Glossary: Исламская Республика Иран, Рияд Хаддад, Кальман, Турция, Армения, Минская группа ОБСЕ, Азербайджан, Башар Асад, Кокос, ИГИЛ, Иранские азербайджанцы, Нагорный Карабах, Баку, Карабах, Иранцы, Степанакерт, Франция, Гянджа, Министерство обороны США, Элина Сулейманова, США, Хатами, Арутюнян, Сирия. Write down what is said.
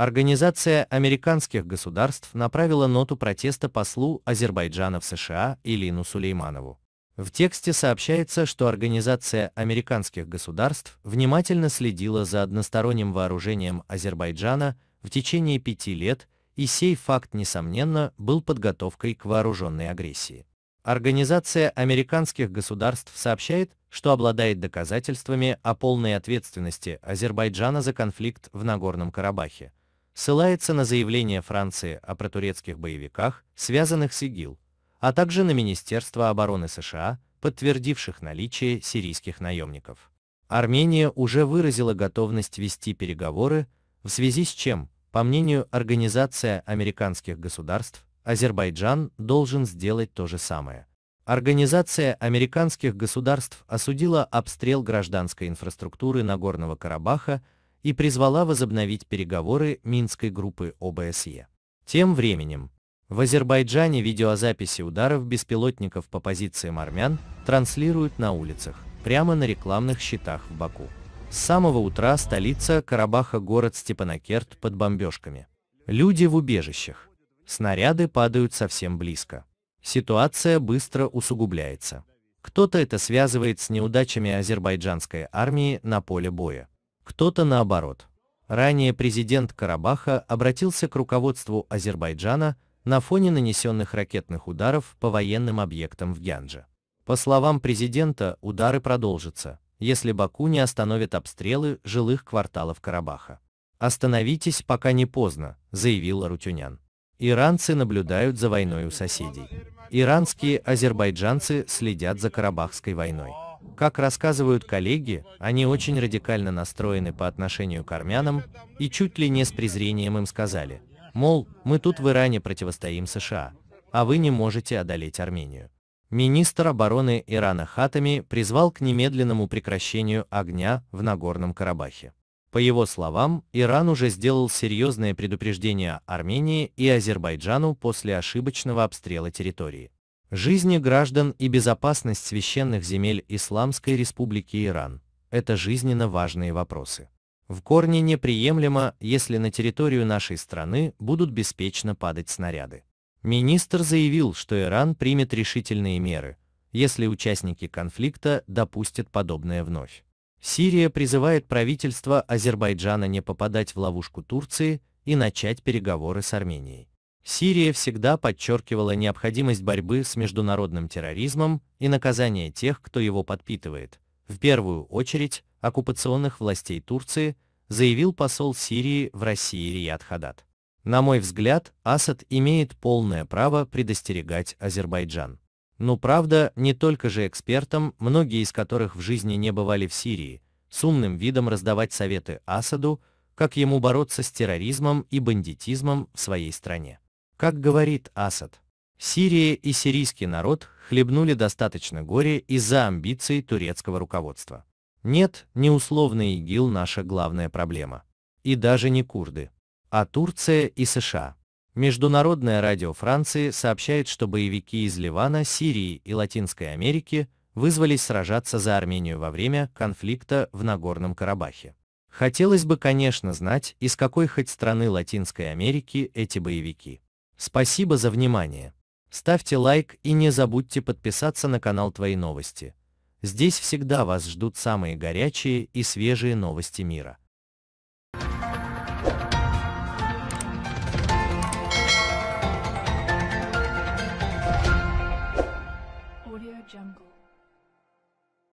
Организация американских государств направила ноту протеста послу Азербайджана в США Элину Сулейманову. В тексте сообщается, что Организация американских государств внимательно следила за односторонним вооружением Азербайджана в течение 5 лет, и сей факт, несомненно, был подготовкой к вооруженной агрессии. Организация американских государств сообщает, что обладает доказательствами о полной ответственности Азербайджана за конфликт в Нагорном Карабахе, ссылается на заявление Франции о протурецких боевиках, связанных с ИГИЛ, а также на Министерство обороны США, подтвердивших наличие сирийских наемников. Армения уже выразила готовность вести переговоры, в связи с чем, по мнению Организации американских государств, Азербайджан должен сделать то же самое. Организация американских государств осудила обстрел гражданской инфраструктуры Нагорного Карабаха и призвала возобновить переговоры Минской группы ОБСЕ. Тем временем, в Азербайджане видеозаписи ударов беспилотников по позициям армян транслируют на улицах, прямо на рекламных щитах в Баку. С самого утра столица Карабаха, город Степанакерт, под бомбежками. Люди в убежищах. Снаряды падают совсем близко. Ситуация быстро усугубляется. Кто-то это связывает с неудачами азербайджанской армии на поле боя. Кто-то наоборот. Ранее президент Карабаха обратился к руководству Азербайджана на фоне нанесенных ракетных ударов по военным объектам в Гяндже. По словам президента, удары продолжатся, если Баку не остановит обстрелы жилых кварталов Карабаха. «Остановитесь, пока не поздно», — заявил Арутюнян. Иранцы наблюдают за войной у соседей. Иранские азербайджанцы следят за Карабахской войной. Как рассказывают коллеги, они очень радикально настроены по отношению к армянам и чуть ли не с презрением им сказали, мол, мы тут в Иране противостоим США, а вы не можете одолеть Армению. Министр обороны Ирана Хатами призвал к немедленному прекращению огня в Нагорном Карабахе. По его словам, Иран уже сделал серьезное предупреждение Армении и Азербайджану после ошибочного обстрела территории. Жизни граждан и безопасность священных земель Исламской Республики Иран – это жизненно важные вопросы. В корне неприемлемо, если на территорию нашей страны будут беспечно падать снаряды. Министр заявил, что Иран примет решительные меры, если участники конфликта допустят подобное вновь. Сирия призывает правительство Азербайджана не попадать в ловушку Турции и начать переговоры с Арменией. Сирия всегда подчеркивала необходимость борьбы с международным терроризмом и наказания тех, кто его подпитывает, в первую очередь оккупационных властей Турции, заявил посол Сирии в России Рияд Хаддад. На мой взгляд, Асад имеет полное право предостерегать Азербайджан. Но правда, не только же экспертам, многие из которых в жизни не бывали в Сирии, с умным видом раздавать советы Асаду, как ему бороться с терроризмом и бандитизмом в своей стране. Как говорит Асад, Сирия и сирийский народ хлебнули достаточно горя из-за амбиций турецкого руководства. Нет, не условный ИГИЛ наша главная проблема. И даже не курды. А Турция и США. Международное радио Франции сообщает, что боевики из Ливана, Сирии и Латинской Америки вызвались сражаться за Армению во время конфликта в Нагорном Карабахе. Хотелось бы, конечно, знать, из какой хоть страны Латинской Америки эти боевики. Спасибо за внимание. Ставьте лайк и не забудьте подписаться на канал «Твои новости». Здесь всегда вас ждут самые горячие и свежие новости мира. Jungle.